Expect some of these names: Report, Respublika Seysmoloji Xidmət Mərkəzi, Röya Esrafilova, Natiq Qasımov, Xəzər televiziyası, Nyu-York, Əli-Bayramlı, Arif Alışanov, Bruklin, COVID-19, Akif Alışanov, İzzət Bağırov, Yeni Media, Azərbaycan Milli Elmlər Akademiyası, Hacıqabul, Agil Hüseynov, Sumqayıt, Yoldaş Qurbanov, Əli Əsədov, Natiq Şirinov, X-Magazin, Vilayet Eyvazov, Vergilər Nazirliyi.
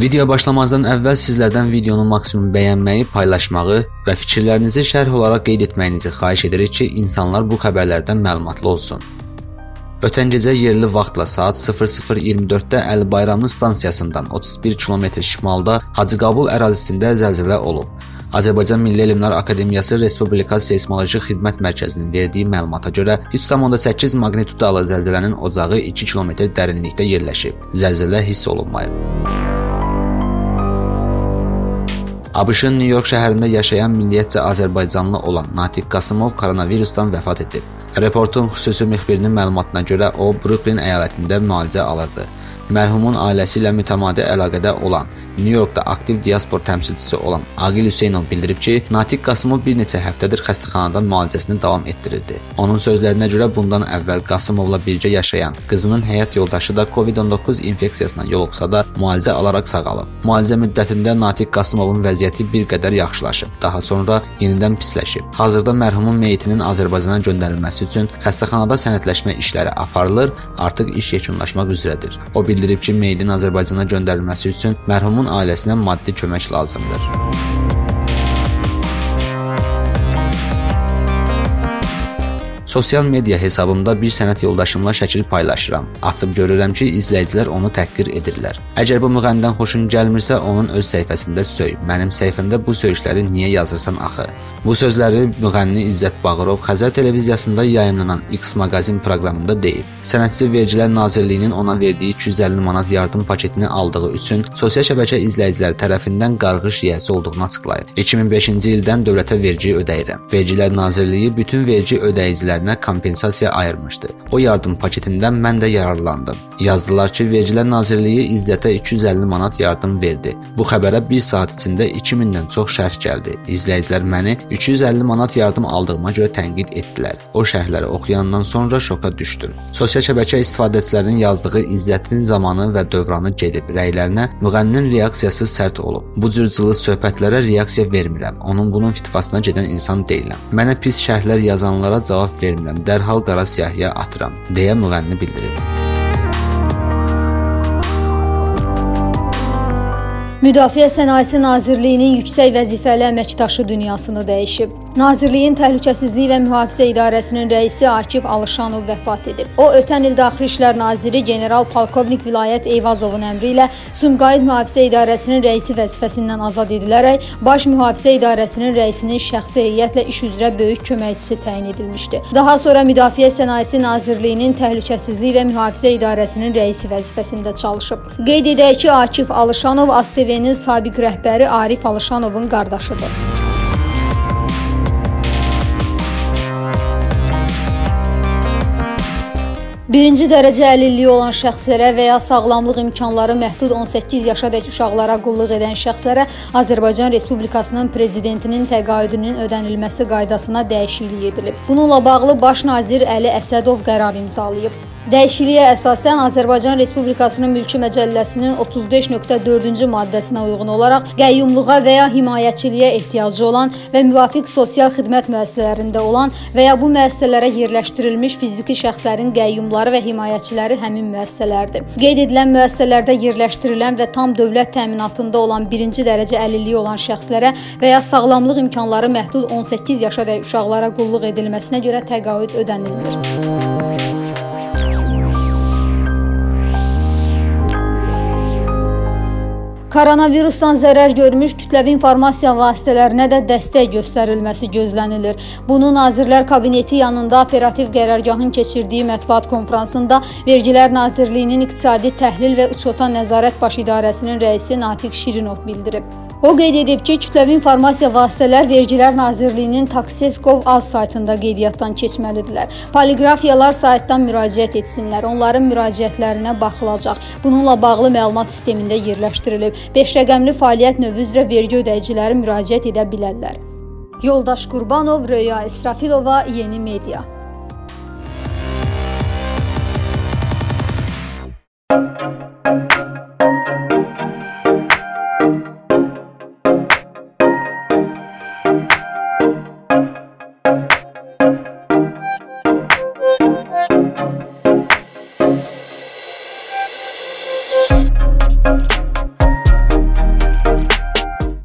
Video başlamazdan əvvəl sizlərdən videonu maksimum bəyənməyi, paylaşmağı və fikirlərinizi şərh olaraq qeyd etməyinizi xahiş edirik ki, insanlar bu xəbərlərdən məlumatlı olsun. Ötən gecə yerli vaxtla saat 00:24-də Əli-Bayramlı stansiyasından 31 km şimalda Hacıqabul ərazisində zəlzələ olub. Azərbaycan Milli Elmlər Akademiyası Respublika Seysmoloji Xidmət Mərkəzinin verdiyi məlumata görə 3,8 magnitudalı zəlzələnin ocağı 2 km dərinlikdə yerləşib. Zəlzələ hiss olunmayıb. ABŞ-ın Nyu-York şəhərində yaşayan milliyyətcə Azərbaycanlı olan Natiq Qasımov koronavirusdan vəfat edib. Reportun xüsusi müxbirinin məlumatına görə o, Bruklin əyalətində müalicə alırdı. Mərhumun ailəsi ilə mütəmadi əlaqədə olan, Nyu-Yorkda aktiv diaspor təmsilçisi olan Agil Hüseynov bildirib ki, Natiq Qasımov bir neçə həftədir xəstəxanadan müalicəsini davam etdirirdi. Onun sözlərinə görə bundan əvvəl Qasımovla birgə yaşayan qızının həyat yoldaşı da COVID-19 infeksiyasına yoluxsa da müalicə alaraq sağalıb. Müalicə müddətində Natiq Qasımovun vəziyyəti bir qədər yaxşılaşıb, daha sonra yenidən pisləşib. Hazırda mərhumun meyitinin Azərbaycana göndərilməsi üçün xəstəxanada sənədləşmə işləri aparılır, artıq iş yekunlaşmaq üzrədir. O bildirib ki, meydin Azərbaycana göndərilməsi üçün mərhumun ailəsinə maddi kömək lazımdır. Sosial media hesabımda bir sənət yoldaşımla şəkil paylaşıram. Açıb görürəm ki, izləyicilər onu təhqir edirlər. Əgər bu müğənidən xoşun gəlmirsə, onun öz səhifəsində söy. Mənim səhifəmdə bu söyüşləri niyə yazırsan axı? Bu sözləri müğənni İzzət Bağırov Xəzər televiziyasında yayımlanan X-Magazin proqramında deyib. Sənətçi Vergilər Nazirliyinin ona verdiyi 250 manat yardım paketini aldığı üçün sosial şəbəkə izləyiciləri tərəfindən qarğış yiyəsi olduğunu açıqlayır. 2005-ci ildən dövlətə vergi ödəyirəm. Vergilər Nazirliyi bütün vergi ödəyiciləri kompensasiya ayırmışdı. O yardım paketindən mən də yararlandım. Yazdılar ki, Vergilər Nazirliyi İzzətə 250 manat yardım verdi. Bu xəbərə bir saat içində 2000-dən çox şərh gəldi. İzləyicilər məni 250 manat yardım aldığıma görə tənqid etdilər. O şərhləri oxuyandan sonra şoka düşdüm. Sosial şəbəkə istifadəçilərinin yazdığı İzzətin zamanı və dövranı gedib. Rəylərinə müğənninin reaksiyası sərt olub. Bu cür cılız söhbətlərə reaksiya vermirəm. Onun bunun fitfasına gedən insan deyiləm. Mənə pis şərhlər yazanlara cavab verir. Dərhal qara siyahıya atıram, deyə müğənni bildirib. Müdafiə Sənayesi Nazirliyinin yüksək vəzifəli əməkdaşı dünyasını dəyişib. Nazirliyin Təhlükəsizliyi və Mühafizə İdarəsinin rəisi Akif Alışanov vəfat edib. O, ötən il Daxili İşlər Naziri General Polkovnik Vilayet Eyvazovun əmri ilə Sumqayıt Mühafizə İdarəsinin rəisi vəzifəsindən azad edilərək Baş Mühafizə İdarəsinin rəisinin şəxsi heyətlə iş üzrə böyük köməkçisi təyin edilmişdi. Daha sonra Müdafiə Sənayesi Nazirliyinin Təhlükəsizliyi və Mühafizə İdarəsinin rəisi vəzifəsində çalışıb. Qeyd edək ki, Akif Alışanov ASTV-nin sabiq rəhbəri Arif Alışanovun qardaşıdır. Birinci dərəcə əlilliyi olan şəxslərə və ya sağlamlıq imkanları məhdud 18 yaşadək uşaqlara qulluq edən şəxslərə Azərbaycan Respublikasının Prezidentinin təqaüdünün ödənilməsi qaydasına dəyişiklik edilib. Bununla bağlı Baş nazir Əli Əsədov qərar imzalayıb. Dəyişikliyə əsasən Azərbaycan Respublikasının mülki məcəlləsinin 35.4-cü maddəsinə uyğun olaraq qəyyumluğa və ya himayəçiliyə ehtiyacı olan və müvafiq sosial xidmət müəssisələrində olan və ya bu müəssisələrə yerləşdirilmiş fiziki şəxslərin qəyyumları və himayəçiləri həmin müəssisələrdir. Qeyd edilən müəssisələrdə yerləşdirilən və tam dövlət təminatında olan birinci dərəcə əlilliyi olan şəxslərə və ya sağlamlıq imkanları məhdud 18 yaşadək uşaqlara qulluq edilməsinə görə təqaüd ödənilir. Koronavirusdan zərər görmüş kütləvi informasiya vasitələrinə də dəstək göstərilməsi gözlənilir. Bunu Nazirlər Kabineti yanında operativ qərargahın keçirdiyi mətbuat konfransında Vergilər Nazirliyinin İqtisadi Təhlil və Uçota Nəzarət Baş İdarəsinin rəisi Natiq Şirinov bildirib. O qeyd edib ki, kütləvi informasiya vasitələr Vergilər Nazirliyinin taxes.gov.az saytında qeydiyyatdan keçməlidirlər. Poliqrafiyalar saytdan müraciət etsinlər, onların müraciətlərinə baxılacaq. Bununla bağlı məlumat sistemində yerləşdirilib. 5 rəqəmli fəaliyyət növü üzrə vergi ödəyiciləri müraciət edə bilərlər. Yoldaş Qurbanov, Röya Esrafilova, Yeni Media.